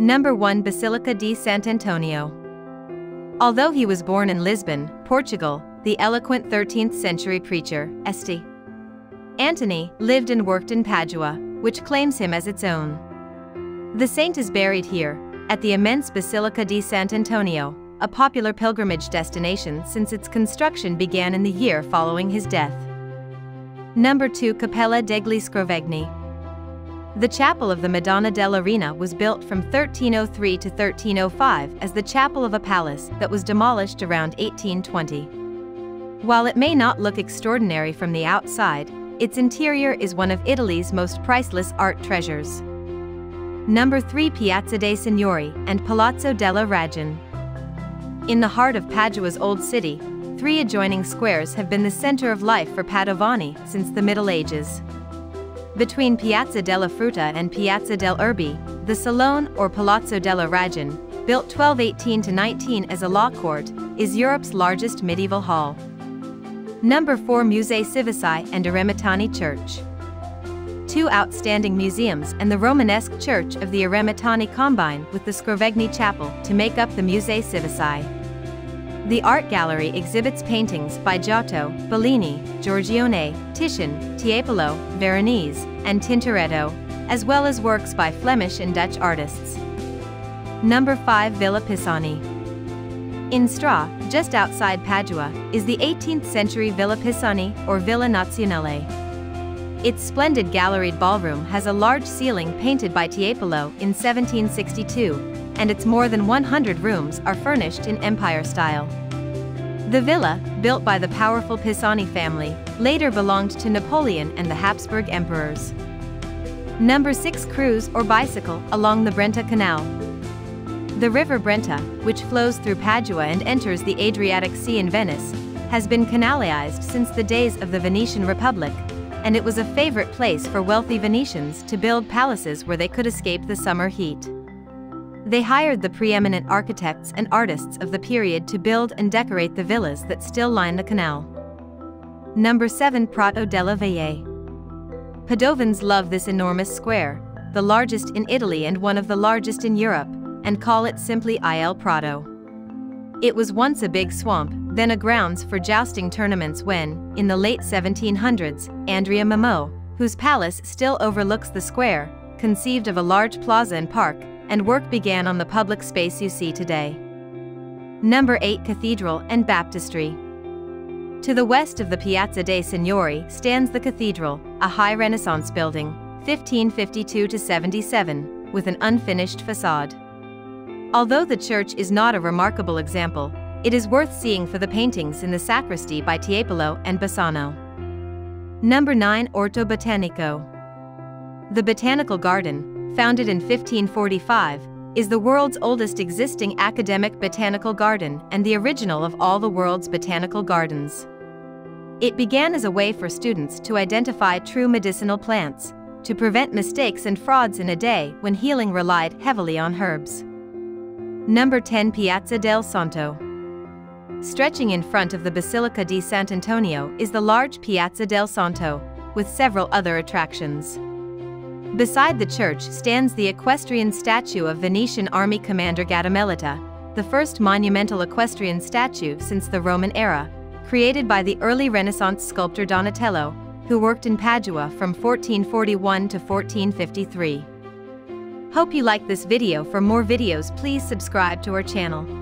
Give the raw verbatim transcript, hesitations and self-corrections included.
Number one. Basilica di Sant'Antonio. Although he was born in Lisbon, Portugal, the eloquent thirteenth century preacher, Saint Anthony, lived and worked in Padua, which claims him as its own. The saint is buried here, at the immense Basilica di Sant'Antonio, a popular pilgrimage destination since its construction began in the year following his death. Number two. Cappella degli Scrovegni. The chapel of the Madonna dell'Arena was built from thirteen oh three to thirteen oh five as the chapel of a palace that was demolished around eighteen twenty. While it may not look extraordinary from the outside, its interior is one of Italy's most priceless art treasures. Number three. Piazza dei Signori and Palazzo della Ragione. In the heart of Padua's old city, three adjoining squares have been the center of life for Padovani since the Middle Ages. Between Piazza della Frutta and Piazza dell'Orbi, the Salone or Palazzo della Ragione, built twelve eighteen to nineteen as a law court, is Europe's largest medieval hall. Number four. Musei Civici and Aremitani Church. Two outstanding museums and the Romanesque church of the Aremitani combine with the Scrovegni Chapel to make up the Musei Civici. The art gallery exhibits paintings by Giotto, Bellini, Giorgione, Titian, Tiepolo, Veronese, and Tintoretto, as well as works by Flemish and Dutch artists. Number five. Villa Pisani. In Stra, just outside Padua, is the eighteenth century Villa Pisani or Villa Nazionale. Its splendid galleried ballroom has a large ceiling painted by Tiepolo in seventeen sixty-two, and its more than one hundred rooms are furnished in Empire style. The villa, built by the powerful Pisani family, later belonged to Napoleon and the Habsburg emperors. Number six. Cruise or bicycle along the Brenta Canal. The river Brenta, which flows through Padua and enters the Adriatic Sea in Venice, has been canalized since the days of the Venetian Republic, and it was a favorite place for wealthy Venetians to build palaces where they could escape the summer heat. They hired the preeminent architects and artists of the period to build and decorate the villas that still line the canal. Number seven. Prato della Valle. Padovans love this enormous square, the largest in Italy and one of the largest in Europe, and call it simply Il Prato. It was once a big swamp, then a grounds for jousting tournaments when, in the late seventeen hundreds, Andrea Mamo, whose palace still overlooks the square, conceived of a large plaza and park, and work began on the public space you see today. Number eight. Cathedral and Baptistry. To the west of the Piazza dei Signori stands the Cathedral, a high Renaissance building, fifteen fifty-two to seventy-seven, with an unfinished facade. Although the church is not a remarkable example, it is worth seeing for the paintings in the sacristy by Tiepolo and Bassano. Number nine. Orto Botanico. The Botanical Garden, founded in fifteen forty-five, is the world's oldest existing academic botanical garden and the original of all the world's botanical gardens. It began as a way for students to identify true medicinal plants, to prevent mistakes and frauds in a day when healing relied heavily on herbs. Number ten. Piazza del Santo. Stretching in front of the Basilica di Sant'Antonio is the large Piazza del Santo, with several other attractions. Beside the church stands the equestrian statue of Venetian army commander Gattamelata, the first monumental equestrian statue since the Roman era, created by the early Renaissance sculptor Donatello, who worked in Padua from fourteen forty-one to fourteen fifty-three. Hope you like this video. For more videos, please subscribe to our channel.